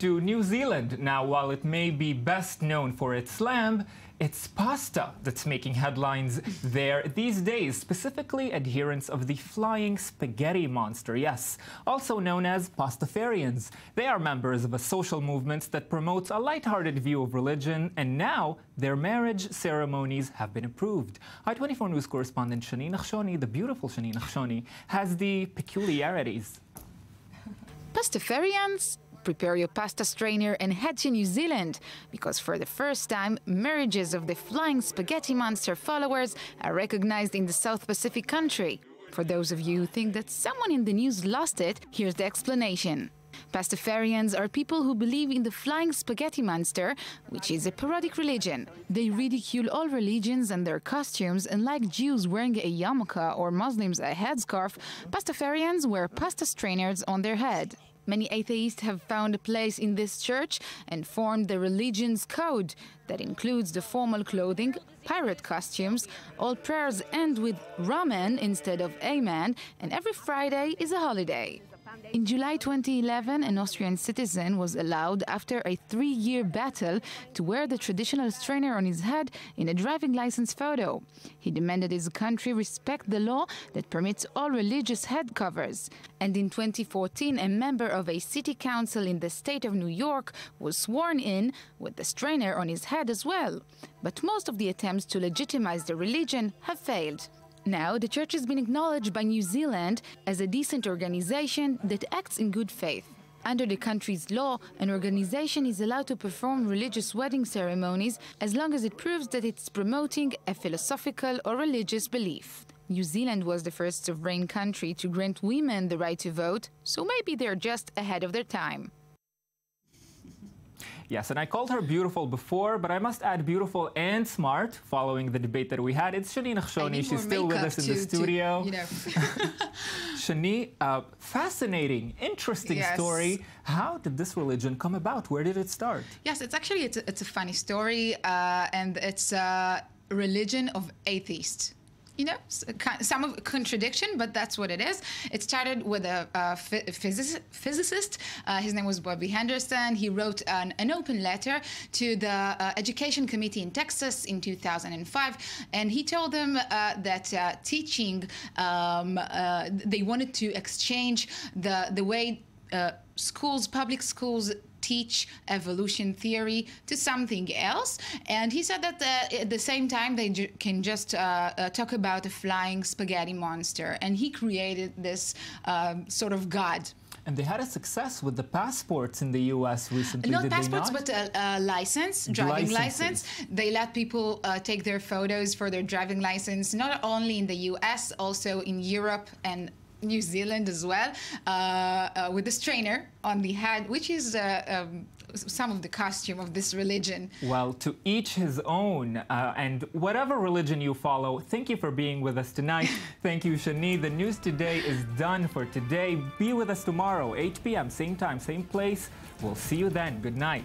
to New Zealand. Now, while it may be best known for its lamb, it's pasta that's making headlines there these days, specifically adherents of the Flying Spaghetti Monster, yes, also known as Pastafarians. They are members of a social movement that promotes a lighthearted view of religion, and now their marriage ceremonies have been approved. i24 News correspondent Shani Nachshoni, the beautiful Shani Nachshoni, has the peculiarities. Pastafarians? Prepare your pasta strainer and head to New Zealand, because for the first time, marriages of the Flying Spaghetti Monster followers are recognized in the South Pacific country. For those of you who think that someone in the news lost it, here's the explanation. Pastafarians are people who believe in the Flying Spaghetti Monster, which is a parodic religion. They ridicule all religions and their costumes, and like Jews wearing a yarmulke or Muslims a headscarf, Pastafarians wear pasta strainers on their head. Many atheists have found a place in this church and formed the religion's code that includes the formal clothing, pirate costumes, all prayers end with ramen instead of amen, and every Friday is a holiday. In July 2011, an Austrian citizen was allowed, after a 3-year battle, to wear the traditional strainer on his head in a driving license photo. He demanded his country respect the law that permits all religious head covers. And in 2014, a member of a city council in the state of New York was sworn in with the strainer on his head as well. But most of the attempts to legitimize the religion have failed. Now, the church has been acknowledged by New Zealand as a decent organization that acts in good faith. Under the country's law, an organization is allowed to perform religious wedding ceremonies as long as it proves that it's promoting a philosophical or religious belief. New Zealand was the first sovereign country to grant women the right to vote, so maybe they're just ahead of their time. Yes, and I called her beautiful before, but I must add beautiful and smart following the debate that we had. It's Shani Nachshoni. She's still with us in the studio. You know. Shani, fascinating, interesting story. How did this religion come about? Where did it start? Yes, it's a funny story, and it's a religion of atheists. You know, some of contradiction, but that's what it is. It started with a physicist. His name was Bobby Henderson. He wrote an open letter to the Education Committee in Texas in 2005, and he told them that teaching, they wanted to exchange the way schools, public schools, teach evolution theory to something else. And he said that at the same time they can just talk about a flying spaghetti monster. And he created this sort of god. And they had a success with the passports in the U.S. recently. Not passports, but a license, driving license. They let people take their photos for their driving license, not only in the U.S., also in Europe and New Zealand as well, with the strainer on the head, which is some of the costume of this religion. Well, to each his own, and whatever religion you follow, thank you for being with us tonight. Thank you, Shani. The news today is done for today. Be with us tomorrow, 8 p.m., same time, same place. We'll see you then. Good night.